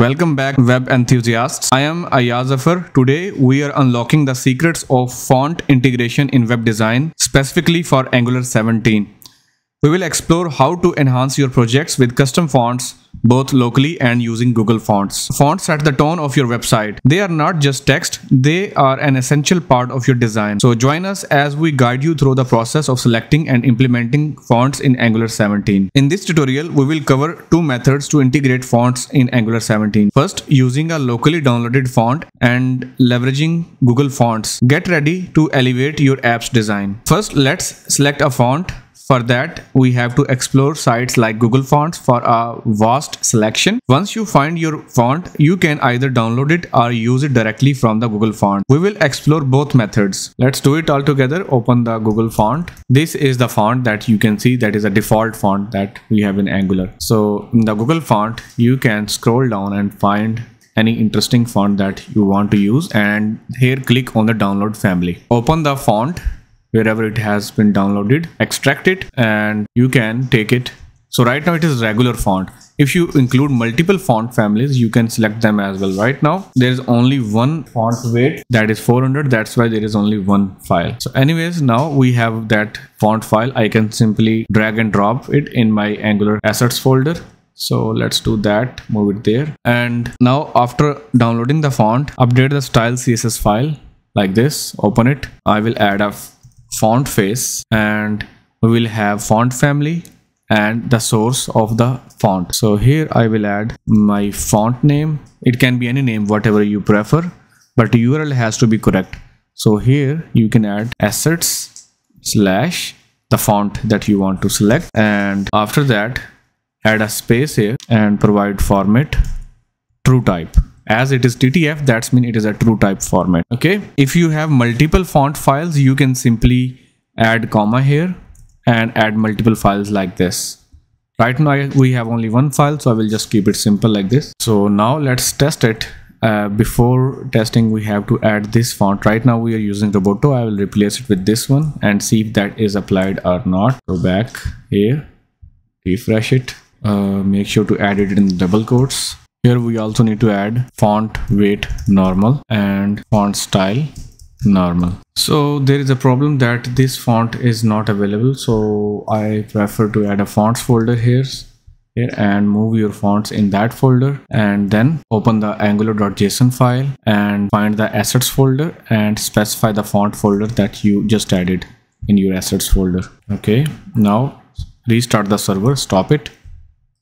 Welcome back, web enthusiasts. I am Ayaz Zafar. Today we are unlocking the secrets of font integration in web design, specifically for Angular 17. We will explore how to enhance your projects with custom fonts, both locally and using Google Fonts. Fonts set the tone of your website. They are not just text, they are an essential part of your design. So join us as we guide you through the process of selecting and implementing fonts in Angular 17. In this tutorial, we will cover two methods to integrate fonts in Angular 17. First, using a locally downloaded font and leveraging Google Fonts. Get ready to elevate your app's design. First, let's select a font. For that, we have to explore sites like Google Fonts for a vast selection. Once you find your font, you can either download it or use it directly from the Google Font. We will explore both methods. Let's do it all together. Open the Google Font. This is the font that you can see, that is a default font that we have in Angular. So in the Google Font, you can scroll down and find any interesting font that you want to use, and here click on the download family. Open the font wherever it has been downloaded, extract it, and you can take it. So right now it is regular font. If you include multiple font families, you can select them as well. Right now there is only one font weight, that is 400. That's why there is only one file. So anyways, now we have that font file. I can simply drag and drop it in my Angular assets folder. So let's do that, move it there. And now after downloading the font, update the style CSS file like this, open it. I will add a font face, and we will have font family and the source of the font. So here I will add my font name. It can be any name, whatever you prefer, but the URL has to be correct. So here you can add assets / the font that you want to select, and after that add a space here and provide format TrueType. As it is TTF, that's mean it is a TrueType format. Okay. If you have multiple font files, you can simply add comma here and add multiple files like this. Right now we have only one file, so I will just keep it simple like this. So now let's test it. Before testing, we have to add this font. Right now we are using Roboto. I will replace it with this one and see if that is applied or not. Go back here, refresh it. Make sure to add it in double quotes. Here we also need to add font weight normal and font style normal. So there is a problem that this font is not available. So I prefer to add a fonts folder here and move your fonts in that folder, and then open the angular.json file and find the assets folder and specify the font folder that you just added in your assets folder. Okay, now restart the server, stop it,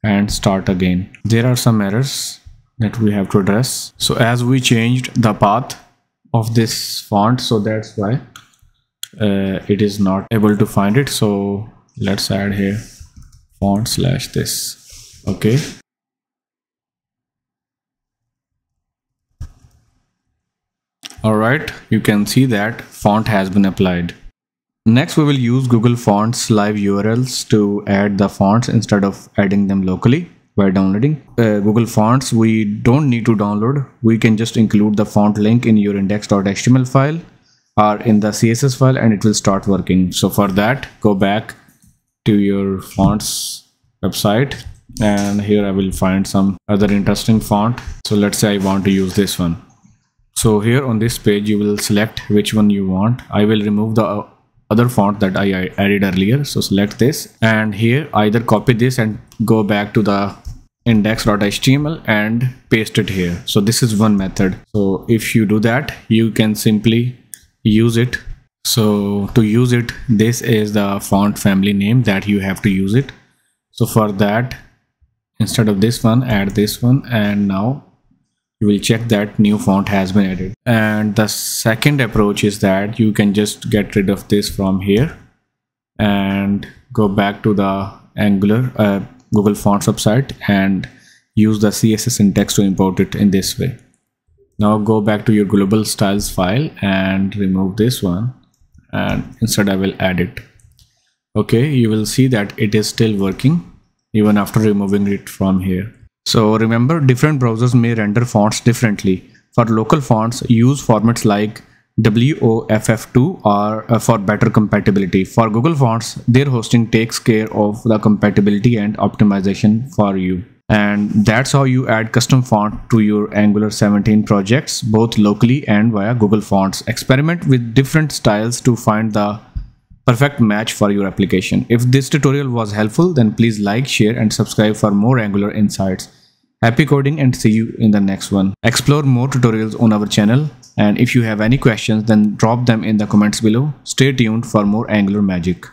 and start again. There are some errors that we have to address. So as we changed the path of this font, so that's why it is not able to find it. So let's add here font / this. Okay. All right, you can see that font has been applied. Next, we will use Google Fonts live URLs to add the fonts instead of adding them locally by downloading Google Fonts. We don't need to download. We can just include the font link in your index.html file or in the CSS file, and it will start working. So for that, go back to your fonts website, and here I will find some other interesting font. So let's say I want to use this one. So here on this page, you will select which one you want. I will remove the other font that I added earlier. So select this, and here either copy this and go back to the index.html and paste it here. So this is one method. So if you do that, you can simply use it. So to use it, this is the font family name that you have to use it. So for that, instead of this one, add this one, and now you will check that new font has been added. And the second approach is that you can just get rid of this from here and go back to the Angular Google Fonts website and use the CSS syntax to import it in this way. Now go back to your global styles file and remove this one, and instead I will add it. Okay, you will see that it is still working even after removing it from here. So remember, different browsers may render fonts differently. For local fonts, use formats like W-O-F-F-2 or for better compatibility. For Google Fonts, their hosting takes care of the compatibility and optimization for you. And that's how you add custom font to your Angular 17 projects, both locally and via Google Fonts. Experiment with different styles to find the perfect match for your application. If this tutorial was helpful, then please like, share, and subscribe for more Angular insights. Happy coding and see you in the next one. Explore more tutorials on our channel, and if you have any questions, then drop them in the comments below. Stay tuned for more Angular magic.